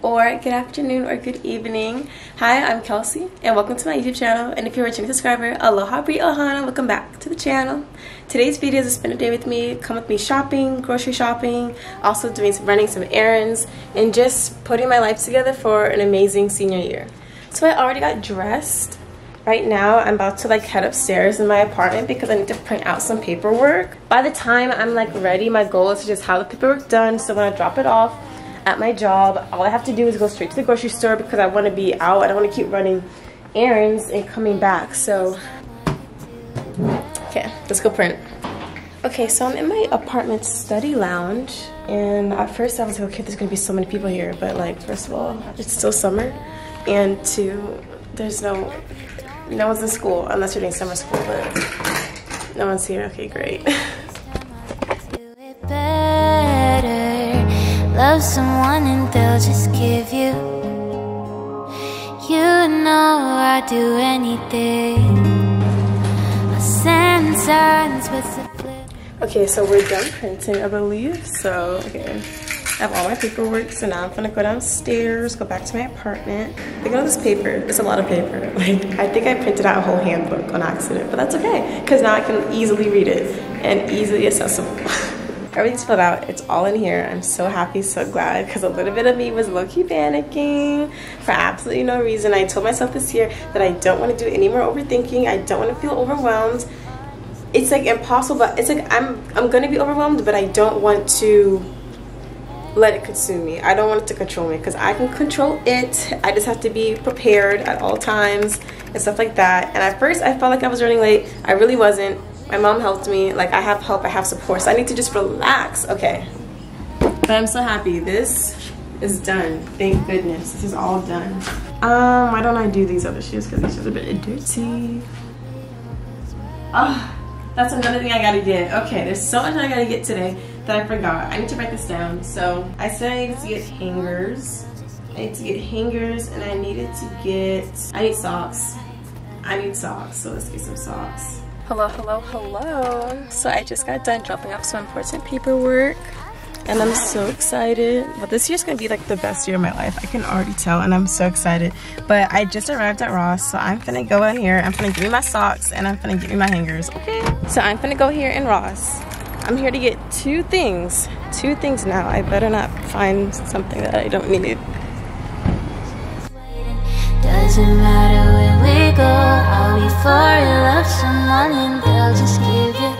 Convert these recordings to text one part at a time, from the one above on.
Or good afternoon or good evening. Hi, I'm Kelsey and welcome to my YouTube channel. And if you're a returning subscriber, aloha bri ohana, welcome back to the channel. Today's video is a spend a day with me. Come with me shopping, grocery shopping, also doing running some errands, and just putting my life together for an amazing senior year. So I already got dressed. Right now, I'm about to head upstairs in my apartment because I need to print out some paperwork. By the time I'm ready, my goal is to just have the paperwork done, so when I drop it off at my job, all I have to do is go straight to the grocery store because I want to be out. I don't want to keep running errands and coming back. So, okay, let's go print. Okay, so I'm in my apartment study lounge, and at first I was like, okay, there's gonna be so many people here, but first of all, it's still summer, and two, there's no one's in school unless you're doing summer school, but no one's here. Okay, great. Love someone and they'll just give you. You know I'd do anything. Okay, so we're done printing, I believe. So, okay, I have all my paperwork, so now I'm gonna go downstairs, go back to my apartment. Look at all this paper, it's a lot of paper. I think I printed out a whole handbook on accident, but that's okay, because now I can easily read it and easily accessible. Everything's filled out, it's all in here. I'm so happy, so glad, because a little bit of me was low-key panicking for absolutely no reason. I told myself this year that I don't want to do any more overthinking. I don't want to feel overwhelmed. It's impossible. It's I'm gonna be overwhelmed, but I don't want to let it consume me. I don't want it to control me, because I can control it. I just have to be prepared at all times and stuff like that. And at first I felt like I was running late. I really wasn't. My mom helped me, I have help, I have support, so I need to just relax, okay. But I'm so happy, this is done, thank goodness, this is all done. Why don't I do these other shoes, because these shoes are a bit dirty. Oh, that's another thing I gotta get. Okay, there's so much I gotta get today that I forgot. I need to write this down, so I said I need to get hangers. I need to get hangers, and I need socks. I need socks, so let's get some socks. Hello, hello, hello. So I just got done dropping off some important paperwork, and I'm so excited. But this year's gonna be the best year of my life. I can already tell, and I'm so excited. But I just arrived at Ross, so I'm gonna go in here. I'm gonna give me my socks, and I'm gonna give me my hangers, okay? So I'm gonna go here in Ross. I'm here to get two things now. I better not find something that I don't need. Doesn't matter where we go, I'll be for you, love someone and they'll just give you.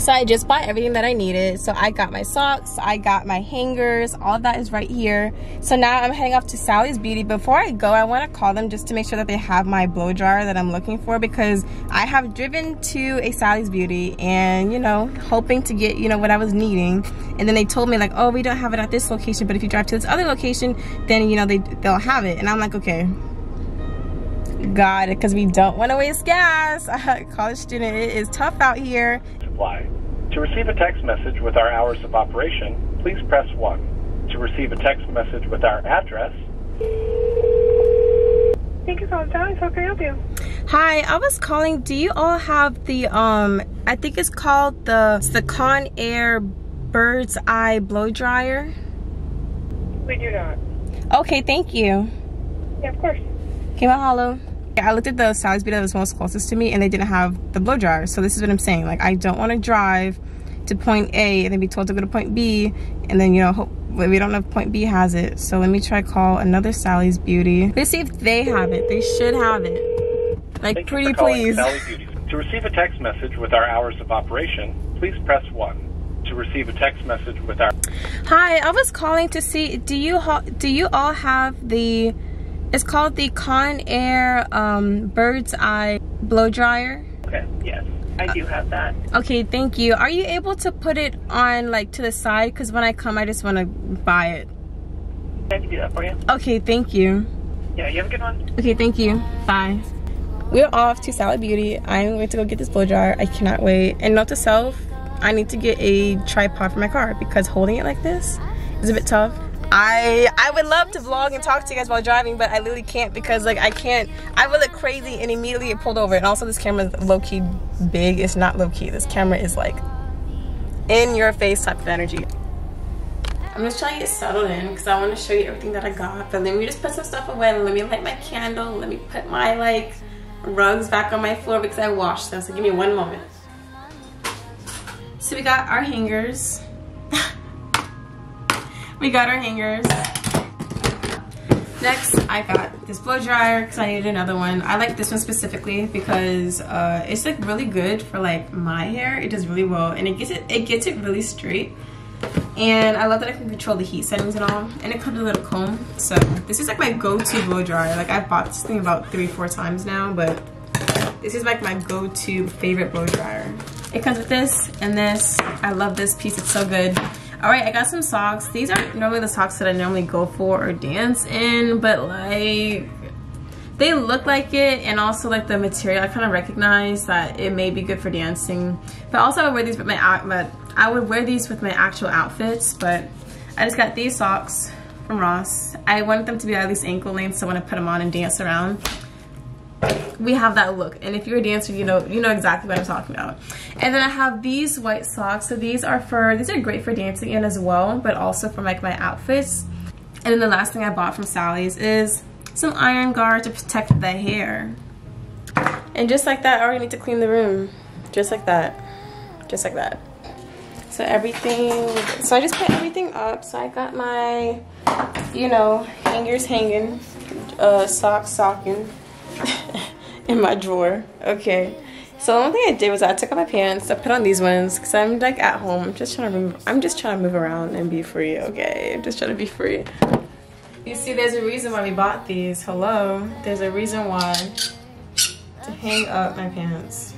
So I just bought everything that I needed. So I got my socks, I got my hangers, all of that is right here. So now I'm heading off to Sally's Beauty. Before I go, I want to call them just to make sure that they have my blow dryer that I'm looking for, because I have driven to a Sally's Beauty and, you know, hoping to get, you know, what I was needing. And then they told me oh, we don't have it at this location, but if you drive to this other location, then, you know, they'll have it. And I'm like, okay, got it, because we don't want to waste gas. College student, it is tough out here. Supply. To receive a text message with our hours of operation, please press 1. To receive a text message with our address. Thank you for calling Sally's. How can I help you? Hi, I was calling. Do you all have the I think it's called the Con Air Bird's Eye Blow Dryer? We do not. Okay, thank you. Yeah, of course. Okay, mahalo. I looked at the Sally's Beauty that was most closest to me, and they didn't have the blow dryer. So this is what I'm saying. I don't want to drive to point A and then be told to go to point B, and then, you know, hope we don't know if point B has it. So let me try call another Sally's Beauty. Let's see if they have it. They should have it. Pretty please. To receive a text message with our hours of operation, please press 1. To receive a text message with our. Hi, I was calling to see, do you all have the, it's called the Con Air Bird's Eye Blow Dryer? Okay, yes, I do have that. Okay, thank you. Are you able to put it on to the side? Because when I come, I just want to buy it. I can do that for you. Okay, thank you. Yeah, you have a good one. Okay, thank you. Bye. We're off to Sally's Beauty. I'm going to go get this blow dryer. I cannot wait. And note to self, I need to get a tripod for my car, because holding it like this is a bit tough. I would love to vlog and talk to you guys while driving, but I literally can't because like I would look crazy and immediately it pulled over. And also this camera's low-key big. It's not low-key. This camera is like in your face type of energy. I'm just trying to get settled in because I want to show you everything that I got. But let me just put some stuff away. Let me light my candle. Let me put my like rugs back on my floor because I washed them. So give me one moment. So we got our hangers. We got our hangers. Next, I got this blow dryer because I needed another one. I like this one specifically because it's like really good for like my hair. It does really well and it gets it really straight. And I love that I can control the heat settings and all. And it comes with a little comb. So this is like my go-to blow dryer. Like I've bought this thing about 3 or 4 times now, but this is like my go-to favorite blow dryer. It comes with this and this. I love this piece, it's so good. Alright, I got some socks. These aren't normally the socks that I normally go for or dance in, but like they look like it, and also like the material I kind of recognize that it may be good for dancing. But also I would wear these with my actual outfits, but I just got these socks from Ross. I wanted them to be at least ankle length, so when I put them on and dance around, we have that look. And if you're a dancer, you know exactly what I'm talking about. And then I have these white socks. So these are great for dancing in as well, but also for like my outfits. And then the last thing I bought from Sally's is some iron guard to protect the hair. And just like that, I already need to clean the room. Just like that. Just like that. So everything, so I just put everything up. So I got my, you know, hangers hanging, socks socking. In my drawer. Okay, so the only thing I did was I took off my pants, I put on these ones because I'm like at home. I'm just trying to move around and be free. Okay, I'm just trying to be free. You see, there's a reason why we bought these. Hello, there's a reason why to hang up my pants.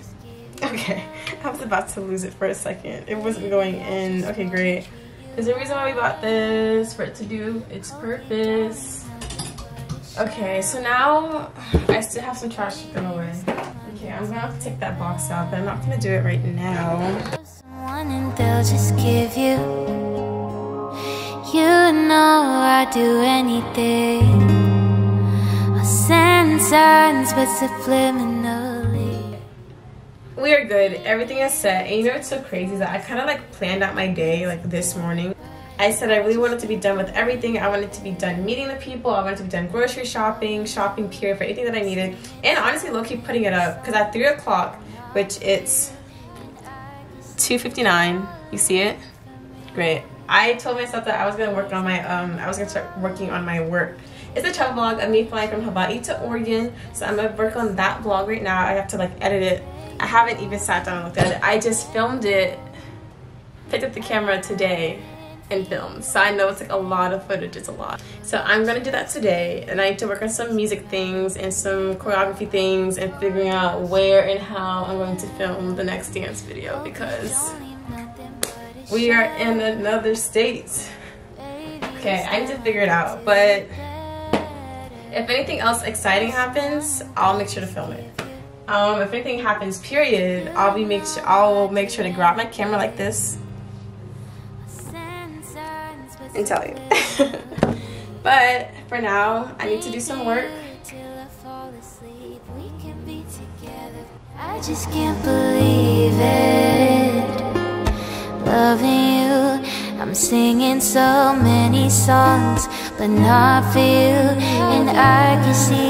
Okay, I was about to lose it for a second. It wasn't going in. Okay, great. There's a reason why we bought this, for it to do its purpose. Okay, so now I still have some trash to throw away. Okay, I'm gonna have to take that box out, but I'm not gonna do it right now. And they'll just give you, you know, I do anything. I'll send signs, but subliminally. We are good. Everything is set. And you know what's so crazy is that I kind of like planned out my day like this morning. I said I really wanted to be done with everything. I wanted to be done meeting the people. I wanted to be done grocery shopping, period, for anything that I needed. And honestly, low-key putting it up, because at 3 o'clock, which it's 2:59, you see it? Great. I told myself that I was gonna work on my, I was gonna start working on my work. It's a travel vlog of me flying from Hawaii to Oregon. So I'm gonna work on that vlog right now. I have to like edit it. I haven't even sat down and looked at it. I just filmed it, picked up the camera today, and film. So I know it's like a lot of footage, it's a lot. So I'm gonna do that today, and I need to work on some music things and some choreography things and figuring out where and how I'm going to film the next dance video because we are in another state. Okay, I need to figure it out, but if anything else exciting happens, I'll make sure to film it. If anything happens, period, I'll make sure to grab my camera like this and tell you. But for now, I need to do some work. I just can't believe it. Loving you. I'm singing so many songs, but not for you. And I can see